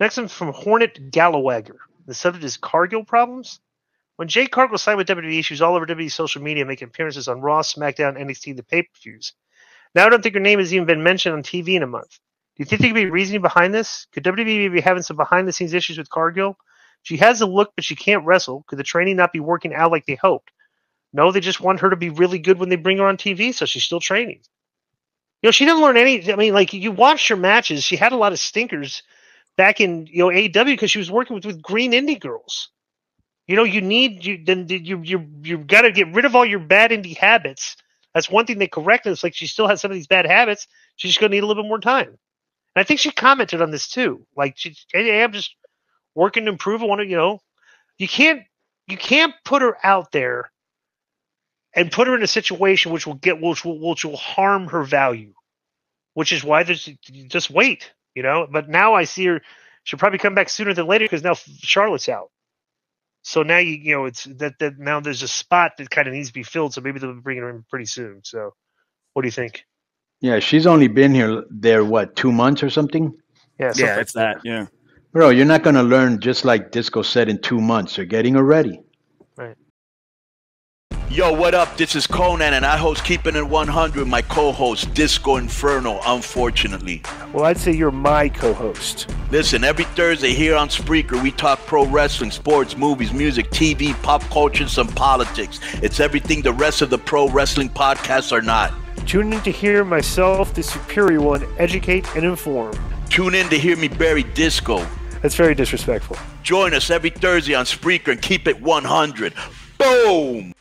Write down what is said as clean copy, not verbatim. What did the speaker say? Next one's from Hornet Gallowagger. The subject is Cargill problems. When Jay Cargill signed with WWE, issues all over WWE social media, making appearances on Raw, SmackDown, NXT, and the pay-per-views. Now I don't think your name has even been mentioned on TV in a month. Do you think there could be reasoning behind this? Could WWE be having some behind-the-scenes issues with Cargill? She has a look, but she can't wrestle. Could the training not be working out like they hoped? No, they just want her to be really good when they bring her on TV, so she's still training. You know, she didn't learn any. I mean, like, you watched her matches. She had a lot of stinkers back in, you know, AEW because she was working with green indie girls. You know, you've got to get rid of all your bad indie habits. That's one thing they corrected. It's like she still has some of these bad habits. She's just going to need a little bit more time. And I think she commented on this too. Like, hey, I'm just working to improve. I want to, you know, you can't put her out there and put her in a situation which will harm her value, which is why there's just wait, you know. But now I see her; she'll probably come back sooner than later because now Charlotte's out. So now you know it's that now there's a spot that kind of needs to be filled. So maybe they'll be bringing her in pretty soon. So, what do you think? Yeah, she's only been there what, 2 months or something? Yeah, something. Yeah, it's that. Yeah, bro, you're not gonna learn just like Disco said in 2 months. You're getting her ready. Right. Yo, what up? This is Konnan, and I host Keepin' It 100. My co-host, Disco Inferno, unfortunately. Well, I'd say you're my co-host. Listen, every Thursday here on Spreaker, we talk pro wrestling, sports, movies, music, TV, pop culture, and some politics. It's everything the rest of the pro wrestling podcasts are not. Tune in to hear myself, the superior one, educate and inform. Tune in to hear me bury Disco. That's very disrespectful. Join us every Thursday on Spreaker and keep it 100. Boom!